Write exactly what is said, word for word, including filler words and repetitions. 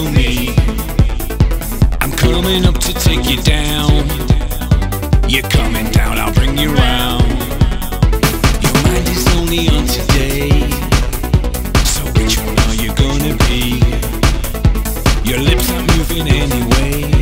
feel me. I'm coming up to take you down. You're coming down, I'll bring you round. Your mind is only on today, so which one are you gonna be? Your lips are moving anyway.